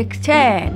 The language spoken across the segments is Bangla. দেখছেন?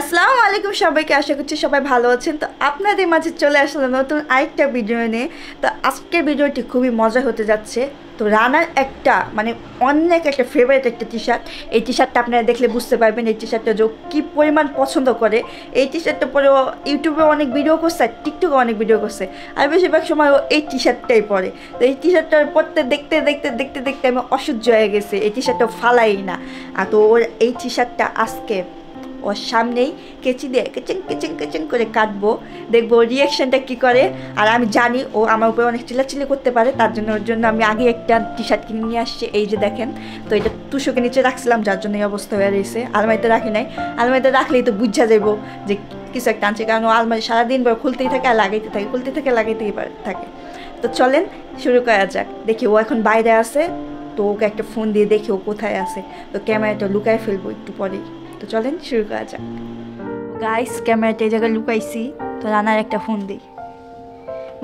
আসসালামু আলাইকুম সবাইকে, আশা করছি সবাই ভালো আছেন। তো আপনাদের মাঝে চলে আসলাম নতুন আরেকটা ভিডিও নিয়ে। তো আজকের ভিডিওটি খুবই মজা হতে যাচ্ছে। তো রানার একটা মানে অনেক একটা ফেভারিট একটা টি শার্ট, এই টি শার্টটা আপনারা দেখলে বুঝতে পারবেন এই টি শার্টটা যে কী পরিমাণ পছন্দ করে। এই টি শার্টটা পরেও ইউটিউবে অনেক ভিডিও করছে, টিকটকে অনেক ভিডিও করছে, আর বেশিরভাগ সময় ও এই টি শার্টটাই পরে। তো এই টি শার্টটার পরতে দেখতে দেখতে দেখতে দেখতে আমি অসহ্য হয়ে গেছি, এই টি শার্টটা ফালাই না। আর তো ওর এই টি শার্টটা আজকে ওর সামনেই কেচি দিয়ে কেচিং কেচিং কেচিং করে কাটবো, দেখবো রিয়াকশানটা কী করে। আর আমি জানি ও আমার উপরে অনেক চিল্লাচিল্লি করতে পারে, তার জন্য ওর জন্য আমি আগে একটা টি শার্ট কিনে নিয়ে আসছি। এই যে দেখেন, তো এটা তুষকে নিচে রাখছিলাম, যার জন্য এই অবস্থা হয়ে রয়েছে। আলমারিতে রাখি নাই, আলমারিতে রাখলেই তো বুঝা যাবো যে কিছু একটা আনছে, কারণ ও আলমারি সারাদিন পর খুলতেই থাকে আর লাগাইতে থাকে, খুলতে থাকে লাগাইতেই থাকে। তো চলেন শুরু করা যাক। দেখি ও এখন বাইরে আছে, তো ওকে একটা ফোন দিয়ে দেখি ও কোথায় আছে। তো ক্যামেরাটা লুকায় ফেলবো একটু পরেই। তো চলেন শুরু করা যাক। গাইস, ক্যামেরাটা এই জায়গায় লুকাইছি, তো রানার একটা ফোন দিই।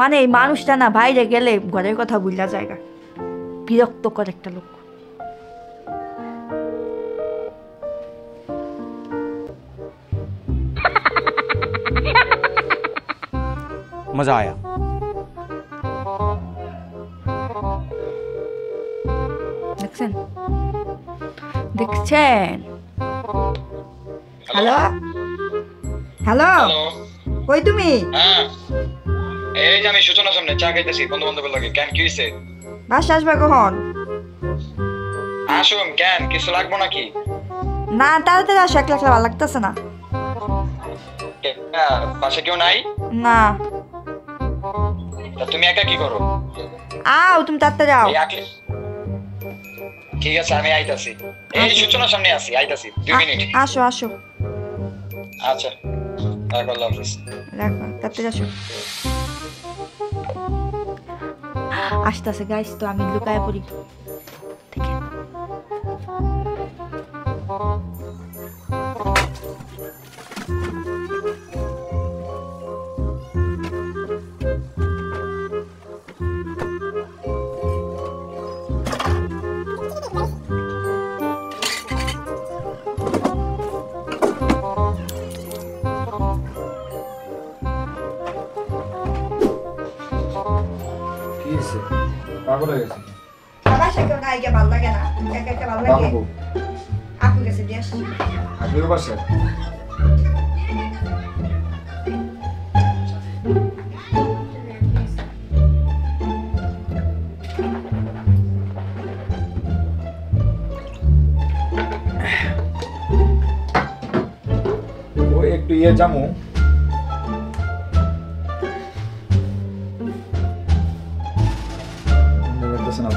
মানে এই মানুষটা না বাইরে গেলে ঘরের কথা বুঝলা জায়গা, বিরক্তকর একটা লোক। মজা আয়া। দেখছেন দেখছেন? হ্যালো হ্যালো, কই তুমি? এই যে আমি সূচনার সামনে চা খাইতেছি বন্ধু বান্ধবের লগে। কেন কি হইছে? বাস আসবা কখন? আসুম। কেন কিছু লাগবো নাকি? না, তাড়াতাড়ি আসো, একলা একলা ভালো লাগতেছে না। বাসা কেউ নাই? না। তুমি একা কি করো? আও তুমি তাড়াতাড়ি যাও। ঠিক আছে আমি আইতাছি, এই সূচনার সামনে আছি, আইতাছি 2 মিনিট। আসো আসো। আচ্ছা রাখো, রাখো, তাড়াতাড়ি আসো। আসতেছে গাইস, তো আমি লুকায় পড়ি। একটু ইয়ে জামু না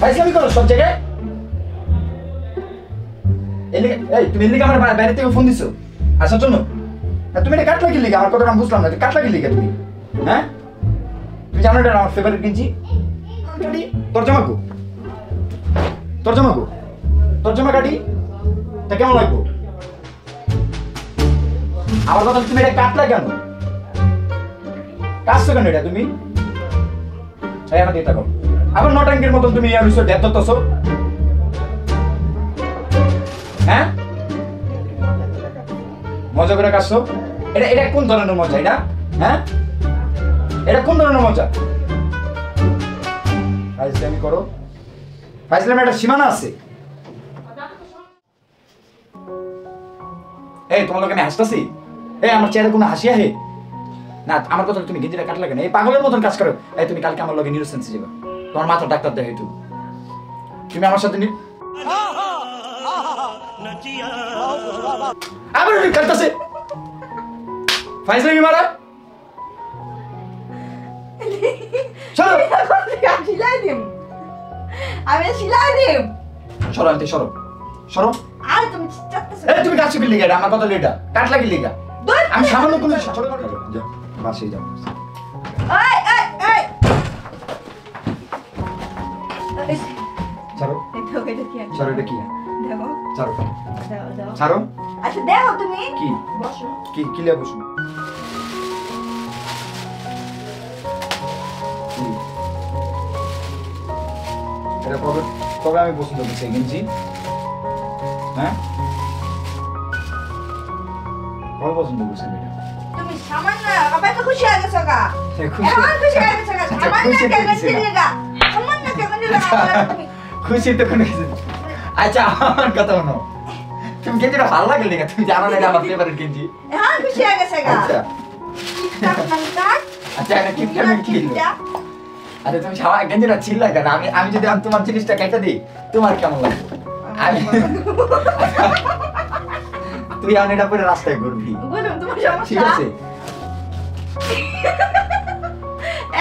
ফাইজলামি করো সব জায়গায়। তুমি এদিকে আমার বাইরে থেকে ফোন দিছো আসার জন্য? তুমি এটা কাটলা কি লিখে? আমার কথাটা বুঝলাম না, কাটলা কি লিখে তুমি? হ্যাঁ তুমি জানো এটা আমার ফেভারিট গেঞ্জি। তর্জমাকু তর্জমাকু তর্জমা কাটি তা কেমন লাগবো? আমার কথা তুমি এটা কাটলা কেন? কাটছো কেন এটা তুমি? আমার দিয়ে থাকো আবার নটাঙ্কের মতন তুমি আর বিষয় ডেপ ধরতেছো। মজা মজা করে কাটছো। এটা এটা কোন ধরনের মজা? এটা হ্যাঁ এটা কোন ধরনের মজা? ফাইজলামি করো, ফাইজলামি একটা সীমানা আছে। এই তোমাদেরকে আমি হাসতেছি, এই আমার চেহারা কোনো হাসি আহে না। আমার কথা তুমি গেঞ্জিটা কাটলা কেন? এই পাগলের মতন কাজ করো। এই তুমি কালকে আমার লগে নিউরোসেন্সে যাবে, তোমার মাথা ডাক্তার দেয়। একটু তুমি আমার সাথে আবার কাটতেছে ফাইজলামি মারা। সরো আমি শিলাই দেব। সরো আনতে, সরো সরো। আর তুমি চিৎকারতেছো, এই তুমি কাছে গিয়ে লাগা আমার কথা লেটা কাট লাগি লাগা। আমি সামনে কোন ছোট করে যা বাসে যাও। এই এই এই সরো, এটা ওটা কি? সরো এটা কি দেখো। সরো দাও দাও সরো। আচ্ছা দেখো তুমি কি বসো, কি কি লে বসো। এটা কবে কবে আমি বসে যাব গেঞ্জি? হ্যাঁ কবে পছন্দ করছে এটা? তুমি সামান্য আবার তো খুশি হয়ে গেছো গা। এখন খুশি হয়ে গেছো গা। সামান্য কেন ছিলে গা? সামান্য কেন ছিলে? খুশি তো কেন গেছে? আচ্ছা আমার কথা শোনো, তুমি গেঞ্জিটা ভালো লাগে না? তুমি জানো না আমার ফেভারিট গেঞ্জি। হ্যাঁ খুশি হয়ে গেছে গা। আচ্ছা আচ্ছা এটা কি কেমন কি? আরে তুমি ছাওয়া গেঞ্জিটা ছিলে গা। আমি আমি যদি তোমার জিনিসটা কেটে দিই তোমার কেমন লাগবে? তুই আনেটা পরে রাস্তায় ঘুরবি। বললাম তোমার সমস্যা ঠিক আছে।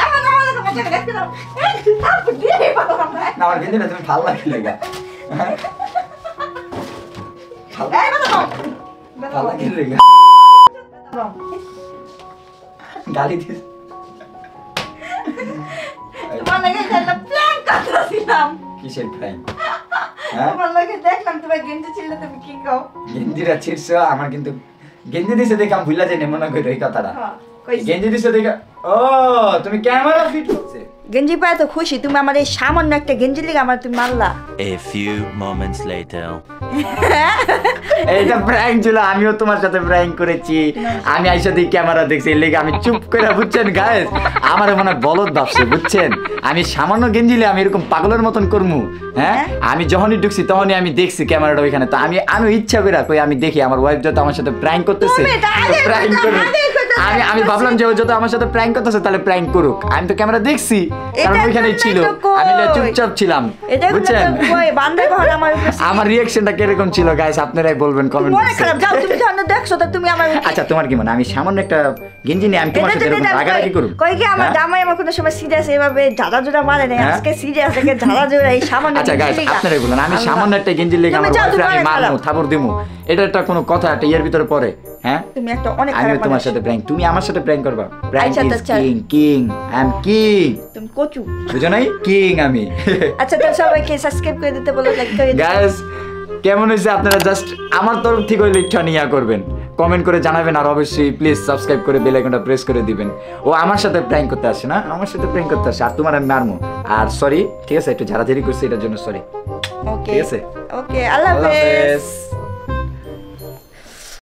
এখন আমাদের মজা করতে দাও। আপ দিয়ে পাবো আমরা না। আমার গেঞ্জিটা তুমি ভালো লাগলেগা। ভালো এই বাবা ভালো লাগলেগা। গালি দিস তোমার লাগে একটা প্ল্যান করতেছিলাম। কিসের প্ল্যান? আমার লাগে দেখলাম তুমি গেঞ্জি ছিলে। তুমি কি কও গেঞ্জিটা ছিড়ছো? আমার কিন্তু গেঞ্জি দিছে দেখে আমি ভুলা যাই না মনে করি এই কথাটা। গেঞ্জি দিছে দেখে ও তুমি ক্যামেরা ফিট হচ্ছে গেঞ্জি পায় তো খুশি। তুমি আমার এই সামান্য একটা গেঞ্জি লাগা আমার তুমি মারলা। a few moments later এইটা প্র্যাঙ্ক ছিল। আমিও তোমার সাথে প্র্যাঙ্ক করেছি। আমি আইসা দিয়ে ক্যামেরা দেখছি এই লাগা আমি চুপ করে। বুঝছেন গাইস আমার মনে বলদ ভাবছে বুঝছেন। আমি সামান্য গেঞ্জিলে আমি এরকম পাগলের মতন করমু? হ্যাঁ আমি যখনই ঢুকছি তখনই আমি দেখছি ক্যামেরাটা ওইখানে। তো আমি আমি ইচ্ছা করে কই আমি দেখি আমার ওয়াইফ যত আমার সাথে প্র্যাঙ্ক করতেছে। প্র্যাঙ্ক করে আমি আমি ভাবলাম যে ও যত আমার সাথে প্র্যাঙ্ক করতেছে তাহলে প্র্যাঙ্ক করুক। আমি তো ক্যামেরা দেখছি কারণ ওইখানেই ছিল। আমি চুপচাপ ছিলাম বুঝছেন। আমার রিঅ্যাকশনটা কিরকম ছিল গাইস আপনারাই বলবেন কমেন্ট বক্সে। আচ্ছা তোমার কি মনে আমি সামান্য একটা গেঞ্জি নিয়ে আমি তোমার সাথে এরকম রাগারাগি করব? কই কি আমার জামাই আমার কোনো সময় সিরিয়াস এভাবে ঝাড়া ঝুড়া মারে না। আজকে সিরিয়াস থেকে ঝাড়া ঝুড়া এই সামান্য। আচ্ছা গাইস আপনারাই বলেন আমি সামান্য একটা গেঞ্জি নিয়ে আমার ওয়াইফকে মারমু থাবড় দিমু? এটা একটা কোনো কথা? এটা ইয়ার ভিতরে পড়ে? হ্যাঁ তুমি একটা অনেক খারাপ। আমি তোমার সাথে প্র্যাঙ্ক, তুমি আমার সাথে প্র্যাঙ্ক করবা? Prank is king. King I am king. তুমি কোচু বুঝো নাই? কিং আমি। আচ্ছা তো সবাইকে সাবস্ক্রাইব করে দিতে বলো, লাইক করে দিও। গাইস কেমন হইছে আপনারা জাস্ট আমার তরফ থেকে লিখা নিয়া করবেন, কমেন্ট করে জানাবেন, আর অবশ্যই প্লিজ সাবস্ক্রাইব করে বেল আইকনটা প্রেস করে দিবেন। ও আমার সাথে প্র্যাঙ্ক করতে আসে না, আমার সাথে প্র্যাঙ্ক করতে আসে। আর তোমার আমি মারমু। আর সরি ঠিক আছে একটু ঝাড়াঝাড়ি করছি এটার জন্য সরি। ওকে ঠিক আছে ওকে আল্লাহ হাফেজ।